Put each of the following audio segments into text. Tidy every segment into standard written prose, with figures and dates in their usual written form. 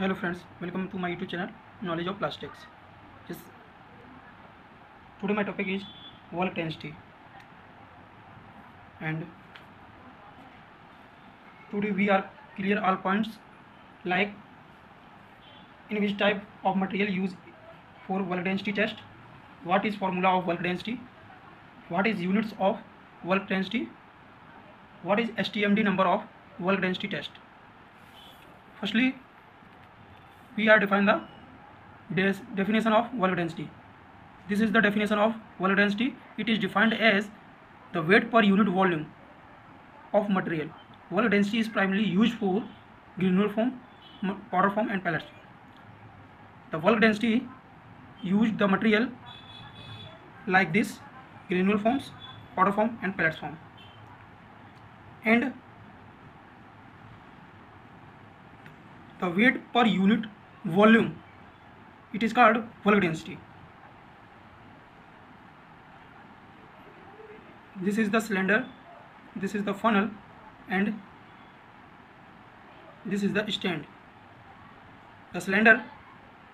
Hello friends, welcome to my YouTube channel Knowledge of Plastics. Today my topic is wall density, and today we are clear all points like in which type of material used for wall density test, what is formula of wall density, what is units of wall density, what is STMD number of wall density test. Firstly, we are defining the definition of wall density. This is the definition of wall density. It is defined as the weight per unit volume of material. Wall density is primarily used for granular form, powder form and pellets. The wall density used the material like this: granular forms, powder form and pellets form. And the weight per unit volume, it is called wall density. This is the cylinder, this is the funnel and this is the stand. The cylinder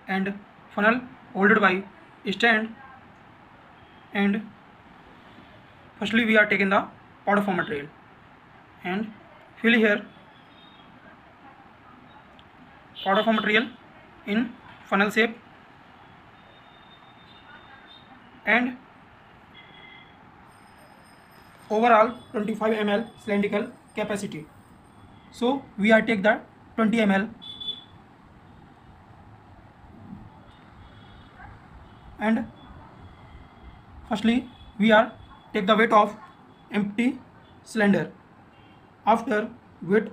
and funnel holded by stand. And firstly we are taking the powder form material and fill here powder form material in funnel shape and overall 25 ml cylindrical capacity. So we are take that 20 ml and firstly we are take the weight of empty cylinder, after weight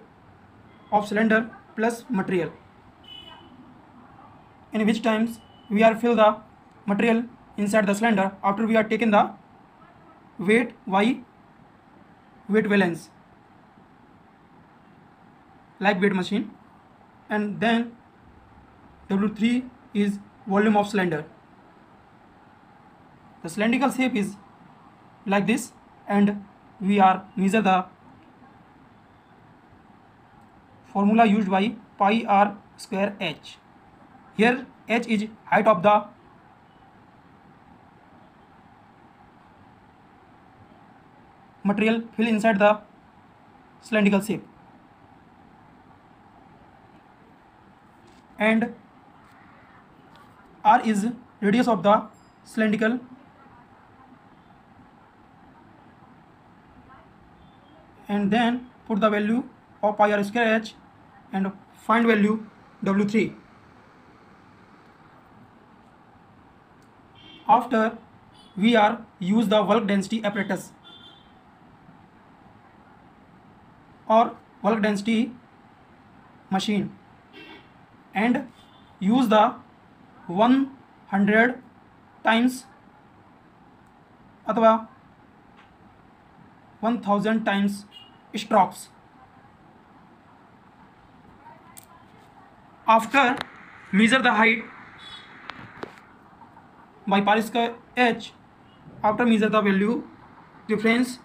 of cylinder plus material, in which times we are fill the material inside the cylinder after we are taking the weight y weight balance like weight machine, and then W3 is volume of cylinder. The cylindrical shape is like this and we are measure the formula used by pi r square h. Here h is height of the material fill inside the cylindrical shape, and r is radius of the cylindrical and then put the value of pi r square h and find value W3. After we are use the work density apparatus or work density machine and use the 100 times अथवा 1000 times strokes. After measure the height by pi square h, after measure the value difference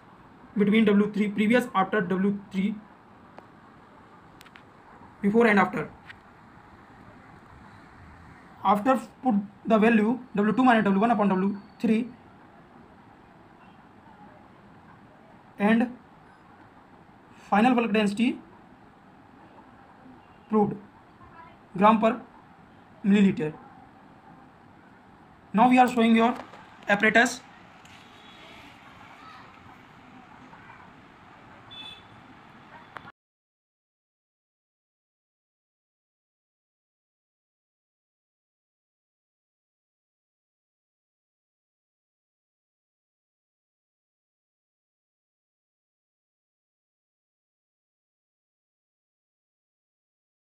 between W3 previous after W3 before and after. After put the value W2 minus W1 upon W3 and final work density proved gram per milliliter. Now we are showing your apparatus